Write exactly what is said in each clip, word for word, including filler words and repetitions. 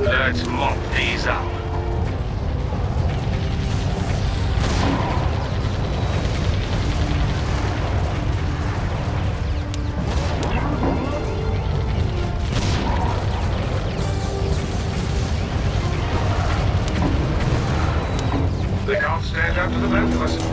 Let's mop these up. They can't stand up to the both of us.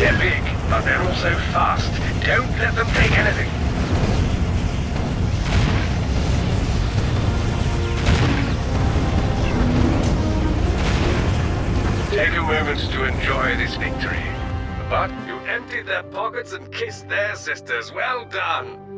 They're big, but they're also fast. Don't let them take anything. Take a moment to enjoy this victory. But you emptied their pockets and kissed their sisters. Well done!